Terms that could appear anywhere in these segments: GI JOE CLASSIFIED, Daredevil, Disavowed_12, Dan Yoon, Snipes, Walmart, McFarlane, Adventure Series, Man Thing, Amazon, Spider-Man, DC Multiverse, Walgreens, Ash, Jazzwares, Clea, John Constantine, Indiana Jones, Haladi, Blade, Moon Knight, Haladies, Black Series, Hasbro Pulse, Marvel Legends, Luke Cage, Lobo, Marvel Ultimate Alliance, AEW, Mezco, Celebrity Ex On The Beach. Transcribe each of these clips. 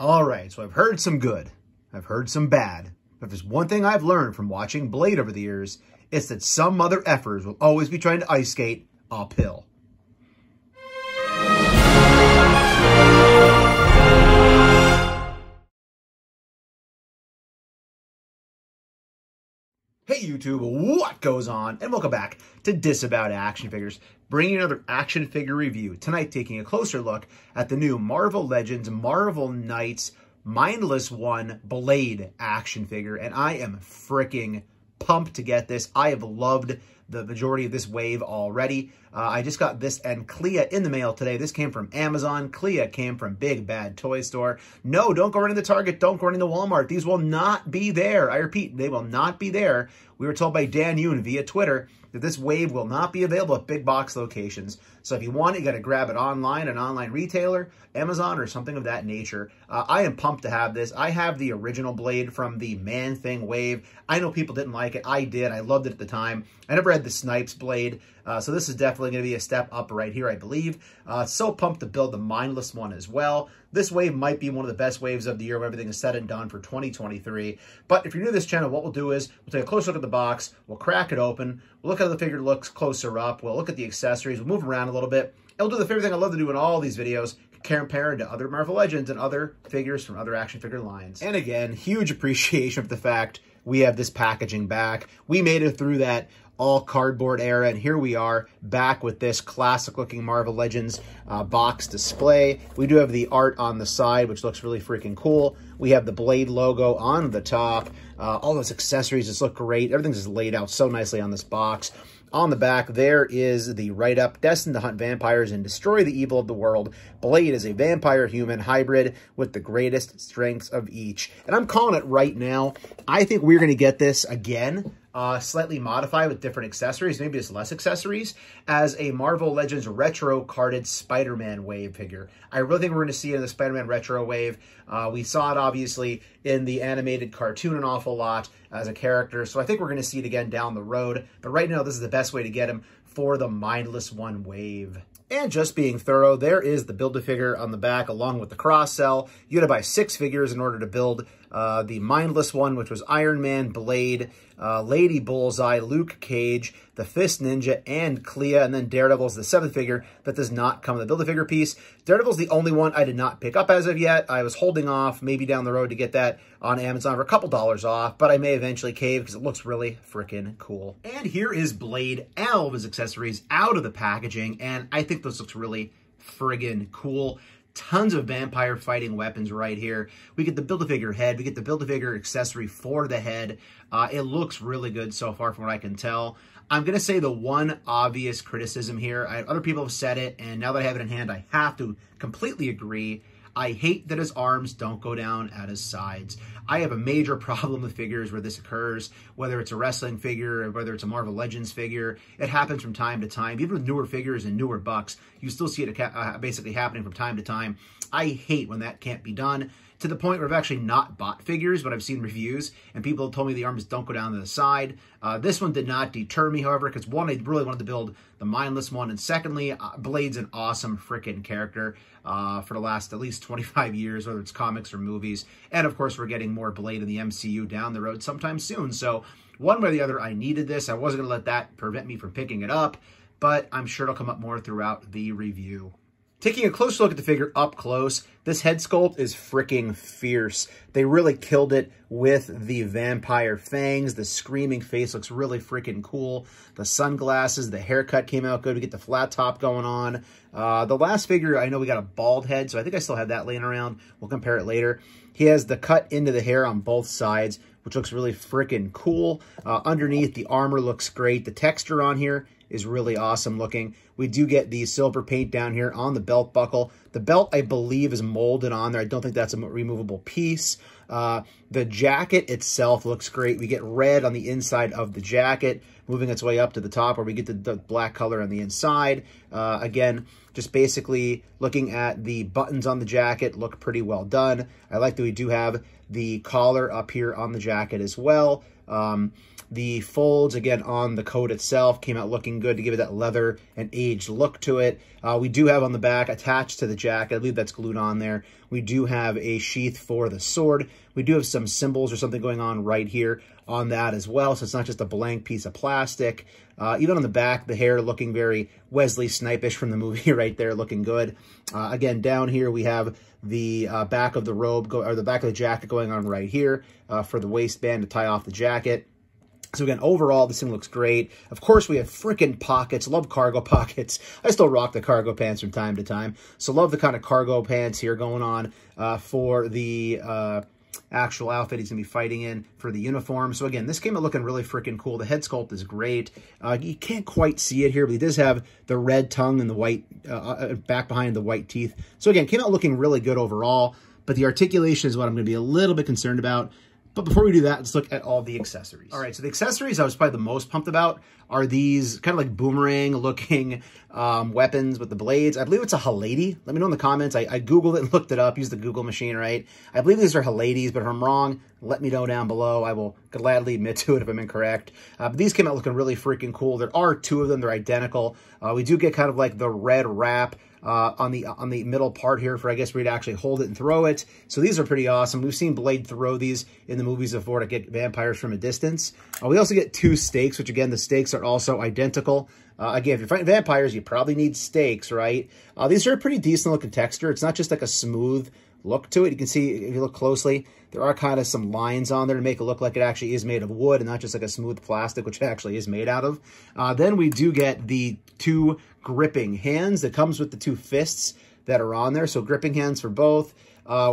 All right, so I've heard some good. I've heard some bad. But there's one thing I've learned from watching Blade over the years, it's that some mother effers will always be trying to ice skate uphill. Hey YouTube, what goes on? And welcome back to Disavowed Action Figures, bringing you another action figure review. Tonight, taking a closer look at the new Marvel Legends, Marvel Knights, Mindless One Blade action figure. And I am freaking pumped to get this. I have loved the majority of this wave already. I just got this and Clea in the mail today. This came from Amazon. Clea came from Big Bad Toy Store. No, don't go running to Target. Don't go running to Walmart. These will not be there. I repeat, they will not be there. We were told by Dan Yoon via Twitter that this wave will not be available at big box locations. So if you want it, you got to grab it online, an online retailer, Amazon, or something of that nature. I am pumped to have this. I have the original Blade from the Man Thing wave. I know people didn't like it. I did. I loved it at the time. I never had the Snipes Blade. So this is definitely going to be a step up right here, I believe. So pumped to build the Mindless One as well. This wave might be one of the best waves of the year when everything is said and done for 2023. But if you're new to this channel, what we'll do is we'll take a closer look at the box, we'll crack it open, we'll look at how the figure looks closer up, we'll look at the accessories, we'll move around a little bit, and we'll do the favorite thing I love to do in all these videos, compared to other Marvel Legends and other figures from other action figure lines. And again, huge appreciation for the fact we have this packaging back. We made it through that all cardboard era, and here we are back with this classic looking Marvel Legends box display. We do have the art on the side, which looks really freaking cool. We have the Blade logo on the top. All those accessories just look great. Everything's just laid out so nicely on this box. On the back, there is the write-up, destined to hunt vampires and destroy the evil of the world. Blade is a vampire-human hybrid with the greatest strengths of each. And I'm calling it right now. I think we're going to get this again, slightly modified with different accessories, maybe just less accessories, as a Marvel Legends retro-carded Spider-Man wave figure. I really think we're going to see it in the Spider-Man retro wave. We saw it, obviously, in the animated cartoon an awful lot as a character, so I think we're going to see it again down the road. But right now, this is the best way to get him for the Mindless One wave. And just being thorough, there is the Build-A-Figure on the back along with the cross-sell. You had to buy 6 figures in order to build the Mindless One, which was Iron Man, Blade, Lady Bullseye, Luke Cage, the Fist Ninja, and Clea, and then Daredevil's the 7th figure that does not come in the Build-A-Figure piece. Daredevil's the only one I did not pick up as of yet. I was holding off maybe down the road to get that on Amazon for a couple dollars off, but I may eventually cave because it looks really freaking cool. And here is Blade out of his accessories, out of the packaging, and I think this looks really friggin' cool. Tons of vampire fighting weapons right here. We get the Build-A-Figure head. We get the Build-A-Figure accessory for the head. It looks really good so far from what I can tell. I'm going to say the one obvious criticism here. Other people have said it, and now that I have it in hand, I have to completely agree. I hate that his arms don't go down at his sides. I have a major problem with figures where this occurs, whether it's a wrestling figure or whether it's a Marvel Legends figure. It happens from time to time. Even with newer figures and newer bucks, you still see it basically happening from time to time. I hate when that can't be done, to the point where I've actually not bought figures, but I've seen reviews, and people have told me the arms don't go down to the side. This one did not deter me, however, because one, I really wanted to build the Mindless One, and secondly, Blade's an awesome freaking character for the last at least 25 years, whether it's comics or movies. And of course, we're getting more Blade in the MCU down the road sometime soon. So one way or the other, I needed this. I wasn't going to let that prevent me from picking it up, but I'm sure it'll come up more throughout the review. Taking a closer look at the figure up close, this head sculpt is freaking fierce. They really killed it with the vampire fangs. The screaming face looks really freaking cool. The sunglasses, the haircut came out good. We get the flat top going on. The last figure, I know we got a bald head, so I think I still have that laying around. We'll compare it later. He has the cut into the hair on both sides, which looks really freaking cool. Underneath, the armor looks great. The texture on here is really awesome looking. We do get the silver paint down here on the belt buckle. The belt, I believe, is molded on there. I don't think that's a removable piece. The jacket itself looks great. We get red on the inside of the jacket, moving its way up to the top where we get the black color on the inside. Again, just basically looking at the buttons on the jacket look pretty well done. I like that we do have the collar up here on the jacket as well. The folds, again, on the coat itself came out looking good to give it that leather and aged look to it. We do have on the back, attached to the jacket, I believe that's glued on there, We do have a sheath for the sword. We do have some symbols or something going on right here on that as well, so it's not just a blank piece of plastic. Even on the back, the hair looking very Wesley Snipe-ish from the movie right there, looking good. Again, down here we have the back of the robe, or the back of the jacket going on right here for the waistband to tie off the jacket. So again, overall, this thing looks great. Of course, we have freaking pockets. Love cargo pockets. I still rock the cargo pants from time to time. So love the kind of cargo pants here going on for the actual outfit he's going to be fighting in for the uniform. So again, this came out looking really freaking cool. The head sculpt is great. You can't quite see it here, but he does have the red tongue and the white back behind the white teeth. So again, came out looking really good overall, but the articulation is what I'm going to be a little bit concerned about. But before we do that, let's look at all the accessories. All right, so the accessories I was probably the most pumped about are these kind of like boomerang-looking weapons with the blades. I believe it's a Haladi. Let me know in the comments. I Googled it and looked it up, used the Google machine, right? I believe these are Haladies, but if I'm wrong, let me know down below. I will gladly admit to it if I'm incorrect. But these came out looking really freaking cool. There are two of them. They're identical. We do get kind of like the red wrap on the middle part here for, I guess, where you'd actually hold it and throw it. So these are pretty awesome. We've seen Blade throw these in the movies before to get vampires from a distance. We also get two stakes, which again, the stakes are also identical. Again, if you're fighting vampires, you probably need stakes, right? These are a pretty decent looking texture. It's not just like a smooth look to it. You can see, if you look closely, there are kind of some lines on there to make it look like it actually is made of wood and not just like a smooth plastic, which it actually is made out of. Then we do get the two gripping hands that comes with the two fists that are on there. So gripping hands for both.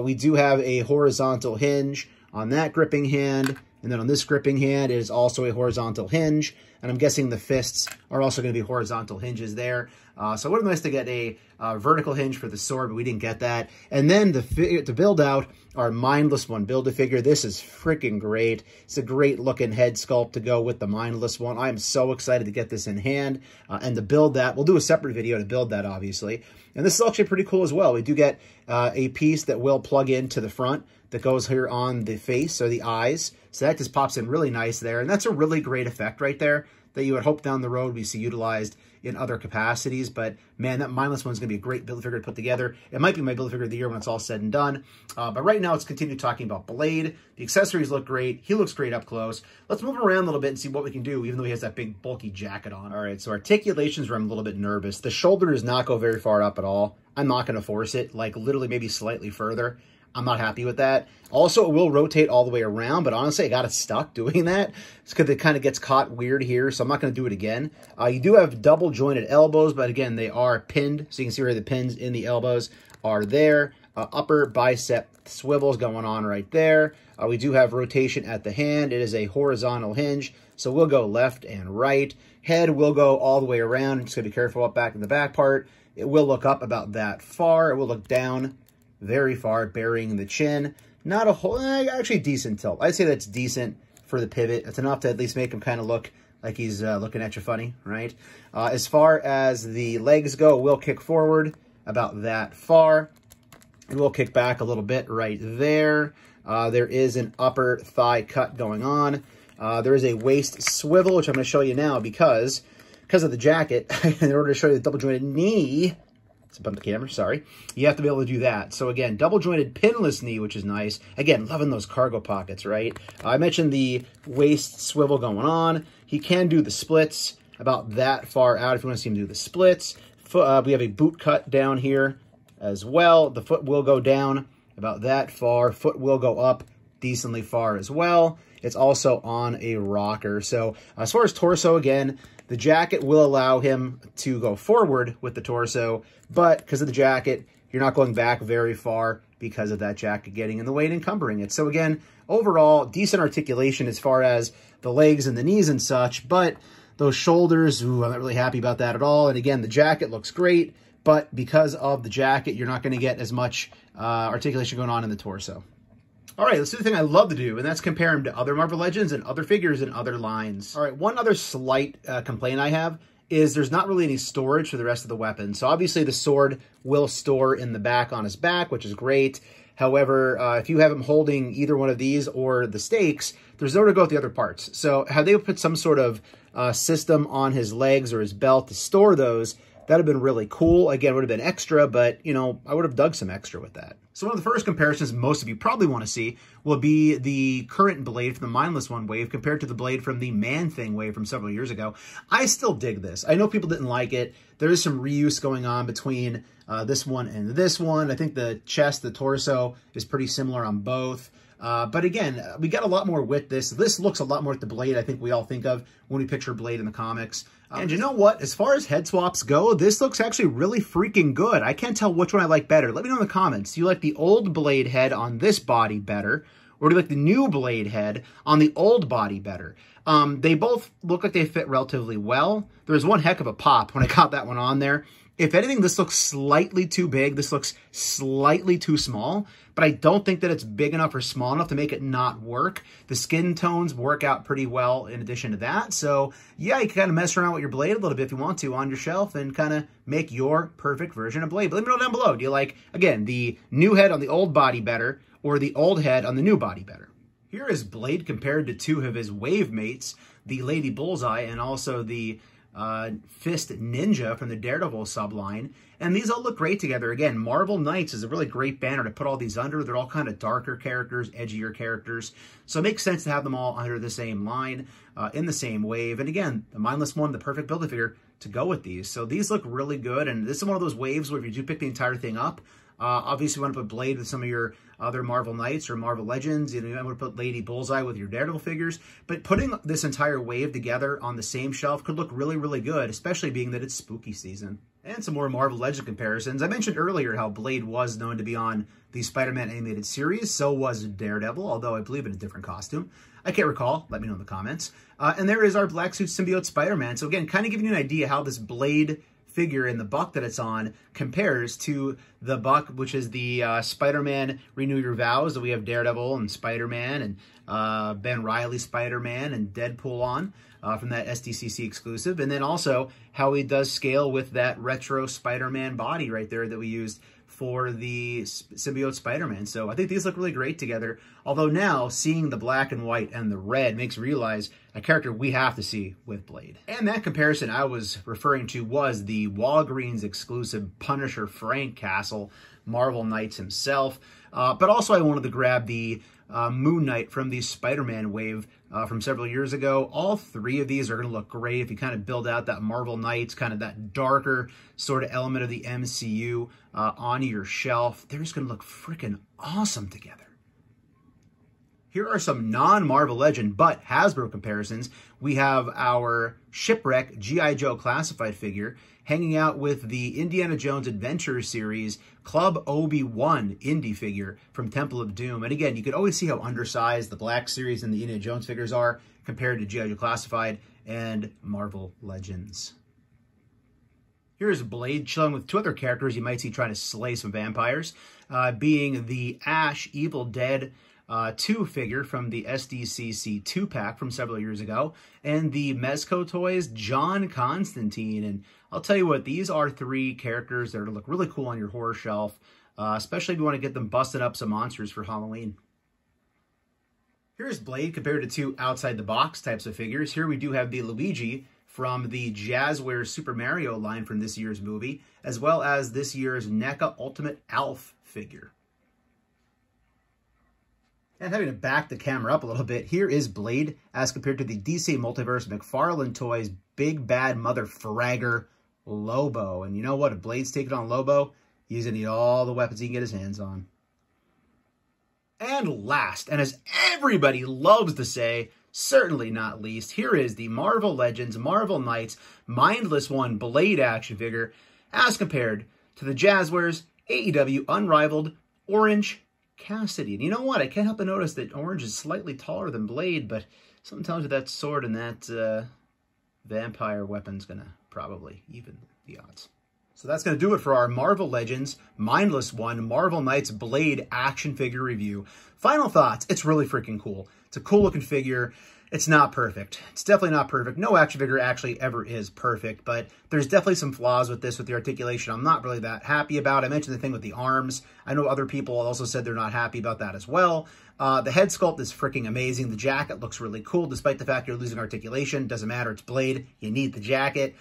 We do have a horizontal hinge on that gripping hand. And then on this gripping hand, it is also a horizontal hinge. And I'm guessing the fists are also going to be horizontal hinges there. So it would have been nice to get a vertical hinge for the sword, but we didn't get that. And then to build out our Mindless One Build-A-Figure. This is freaking great. It's a great-looking head sculpt to go with the Mindless One. I am so excited to get this in hand and to build that. We'll do a separate video to build that, obviously. And this is actually pretty cool as well. We do get a piece that will plug into the front that goes here on the face or the eyes. So that just pops in really nice there. And that's a really great effect right there that you would hope down the road we see utilized in other capacities. But man, that Mindless One's going to be a great Build-A-Figure to put together. It might be my Build-A-Figure of the year when it's all said and done. But right now, let's continue talking about Blade. The accessories look great. He looks great up close. Let's move around a little bit and see what we can do, even though he has that big bulky jacket on. All right, so articulations where I'm a little bit nervous. The shoulder does not go very far up at all. I'm not going to force it, like literally maybe slightly further. I'm not happy with that. Also, it will rotate all the way around, but honestly, I got it stuck doing that. It's because it kind of gets caught weird here, so I'm not going to do it again. You do have double-jointed elbows, but again, they are pinned. So you can see where the pins in the elbows are there. Upper bicep swivels going on right there. We do have rotation at the hand. It is a horizontal hinge, so we'll go left and right. Head will go all the way around. I'm just going to be careful up back in the back part. It will look up about that far. It will look down very far, burying the chin. Not a whole, actually decent tilt. I'd say that's decent for the pivot. It's enough to at least make him kind of look like he's looking at you funny, right? As far as the legs go, we'll kick forward about that far. And we'll kick back a little bit right there. There is an upper thigh cut going on. There is a waist swivel, which I'm going to show you now because of the jacket, in order to show you the double-jointed knee, up on the camera, sorry. You have to be able to do that. So again, double-jointed pinless knee, which is nice. Again, loving those cargo pockets, right? I mentioned the waist swivel going on. He can do the splits about that far out if you want to see him do the splits. We have a boot cut down here as well. The foot will go down about that far. Foot will go up decently far as well. It's also on a rocker. So as far as torso, again, the jacket will allow him to go forward with the torso, but because of the jacket, you're not going back very far because of that jacket getting in the way and encumbering it. So again, overall, decent articulation as far as the legs and the knees and such, but those shoulders, ooh, I'm not really happy about that at all. And again, the jacket looks great, but because of the jacket, you're not going to get as much articulation going on in the torso. All right, let's do the thing I love to do, and that's compare him to other Marvel Legends and other figures and other lines. All right, one other slight complaint I have is there's not really any storage for the rest of the weapon. So obviously the sword will store in the back on his back, which is great. However, if you have him holding either one of these or the stakes, there's nowhere to go with the other parts. So had they put some sort of system on his legs or his belt to store those, that would have been really cool. Again, it would have been extra, but, you know, I would have dug some extra with that. So one of the first comparisons most of you probably want to see will be the current Blade from the Mindless One wave compared to the Blade from the Man Thing wave from several years ago. I still dig this. I know people didn't like it. There is some reuse going on between this one and this one. I think the chest, the torso is pretty similar on both. But again, we got a lot more with this. This looks a lot more like the Blade I think we all think of when we picture Blade in the comics. And you know what? As far as head swaps go, this looks actually really freaking good. I can't tell which one I like better. Let me know in the comments. Do you like the old Blade head on this body better? Or do you like the new Blade head on the old body better? They both look like they fit relatively well. There was one heck of a pop when I got that one on there. If anything, this looks slightly too big. This looks slightly too small, but I don't think that it's big enough or small enough to make it not work. The skin tones work out pretty well in addition to that. So yeah, you can kind of mess around with your Blade a little bit if you want to on your shelf and kind of make your perfect version of Blade. But let me know down below. Do you like, again, the new head on the old body better or the old head on the new body better? Here is Blade compared to two of his wave mates, the Lady Bullseye and also the Fist Ninja from the Daredevil subline, and these all look great together. Again, Marvel Knights is a really great banner to put all these under. They're all kind of darker characters, edgier characters, so it makes sense to have them all under the same line, in the same wave. And again, the Mindless One, the perfect build-a-figure to go with these. So these look really good, and this is one of those waves where if you do pick the entire thing up, obviously you want to put Blade with some of your other Marvel Knights or Marvel Legends. You know, you want to put Lady Bullseye with your Daredevil figures. But putting this entire wave together on the same shelf could look really, really good, especially being that it's spooky season. And some more Marvel Legend comparisons. I mentioned earlier how Blade was known to be on the Spider-Man animated series. So was Daredevil, although I believe in a different costume. I can't recall. Let me know in the comments. And there is our black suit symbiote Spider-Man. So again, kind of giving you an idea how this Blade figure in the buck that it's on compares to the buck, which is the Spider-Man Renew Your Vows that we have Daredevil and Spider-Man and Ben Reilly Spider-Man and Deadpool on from that SDCC exclusive. And then also how he does scale with that retro Spider-Man body right there that we used for the symbiote Spider-Man. So I think these look really great together. Although now seeing the black and white and the red makes me realize a character we have to see with Blade. And that comparison I was referring to was the Walgreens exclusive Punisher Frank Castle, Marvel Knights himself. But also I wanted to grab the Moon Knight from the Spider-Man wave from several years ago. All three of these are going to look great if you kind of build out that Marvel Knights, kind of that darker sort of element of the MCU on your shelf. They're just going to look freaking awesome together. Here are some non-Marvel Legend but Hasbro comparisons. We have our Shipwreck GI Joe Classified figure hanging out with the Indiana Jones Adventure Series Club Obi Wan indie figure from Temple of Doom. And again, you could always see how undersized the Black Series and the Indiana Jones figures are compared to GI Joe Classified and Marvel Legends. Here's Blade chilling with two other characters you might see trying to slay some vampires, being the Ash Evil Dead 2 figure from the SDCC 2-pack from several years ago, and the Mezco Toys John Constantine. And I'll tell you what, these are three characters that are gonna look really cool on your horror shelf, especially if you want to get them busted up some monsters for Halloween. Here's Blade compared to two outside-the-box types of figures. Here we do have the Luigi from the Jazzwares Super Mario line from this year's movie, as well as this year's NECA Ultimate Alf figure. And having to back the camera up a little bit, here is Blade as compared to the DC Multiverse McFarlane Toys Big Bad Mother Fragger Lobo. And you know what? If Blade's taking on Lobo, he's going to need all the weapons he can get his hands on. And last, and as everybody loves to say, certainly not least, here is the Marvel Legends, Marvel Knights, Mindless One Blade action figure as compared to the Jazzwares AEW Unrivaled Orange Cassidy. And you know what? I can't help but notice that Orange is slightly taller than Blade, but something tells you that sword and that vampire weapon's going to probably even the odds. So that's going to do it for our Marvel Legends, Mindless One, Marvel Knights Blade action figure review. Final thoughts, it's really freaking cool. It's a cool looking figure. It's not perfect. It's definitely not perfect. No action figure actually ever is perfect, but there's definitely some flaws with this, with the articulation I'm not really that happy about. I mentioned the thing with the arms. I know other people also said they're not happy about that as well. The head sculpt is freaking amazing. The jacket looks really cool, despite the fact you're losing articulation. Doesn't matter. It's Blade. You need the jacket.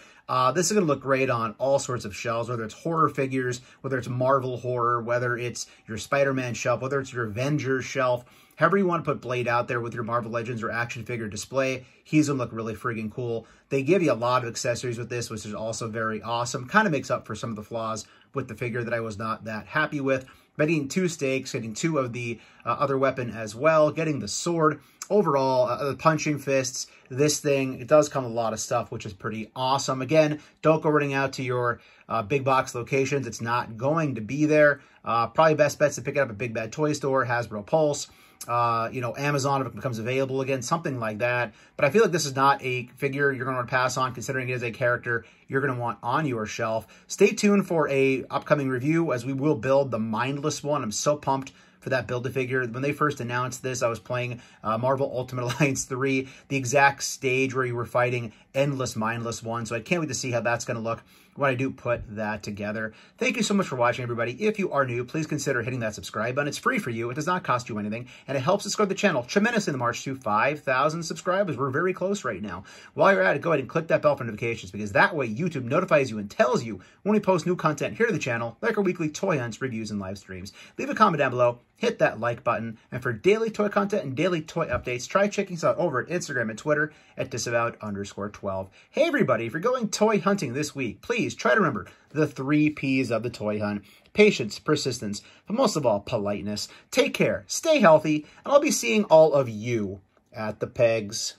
This is going to look great on all sorts of shelves, whether it's horror figures, whether it's Marvel horror, whether it's your Spider-Man shelf, whether it's your Avengers shelf. However you want to put Blade out there with your Marvel Legends or action figure display, he's going to look really freaking cool. They give you a lot of accessories with this, which is also very awesome. Kind of makes up for some of the flaws with the figure that I was not that happy with. But getting two stakes, getting two of the other weapon as well, getting the sword. Overall, the punching fists, this thing, it does come with a lot of stuff, which is pretty awesome. Again, don't go running out to your big box locations. It's not going to be there. Probably best bets to pick it up at Big Bad Toy Store, Hasbro Pulse, you know, Amazon if it becomes available again, something like that. But I feel like this is not a figure you're going to want to pass on, considering it is a character you're going to want on your shelf. Stay tuned for a upcoming review as we will build the Mindless One. I'm so pumped for that Build-A-Figure. When they first announced this, I was playing Marvel Ultimate Alliance 3, the exact stage where you were fighting Endless Mindless One. So I can't wait to see how that's going to look when I do put that together. Thank you so much for watching, everybody. If you are new, please consider hitting that subscribe button. It's free for you. It does not cost you anything, and it helps us grow the channel tremendously in the march to 5,000 subscribers. We're very close right now. While you're at it, go ahead and click that bell for notifications, because that way YouTube notifies you and tells you when we post new content here to the channel, like our weekly toy hunts, reviews, and live streams. Leave a comment down below. Hit that like button. And for daily toy content and daily toy updates, try checking us out over at Instagram and Twitter at disavowed_12. Hey, everybody, if you're going toy hunting this week, please try to remember the 3 Ps of the toy hunt. Patience, persistence, but most of all, politeness. Take care, stay healthy, and I'll be seeing all of you at the pegs.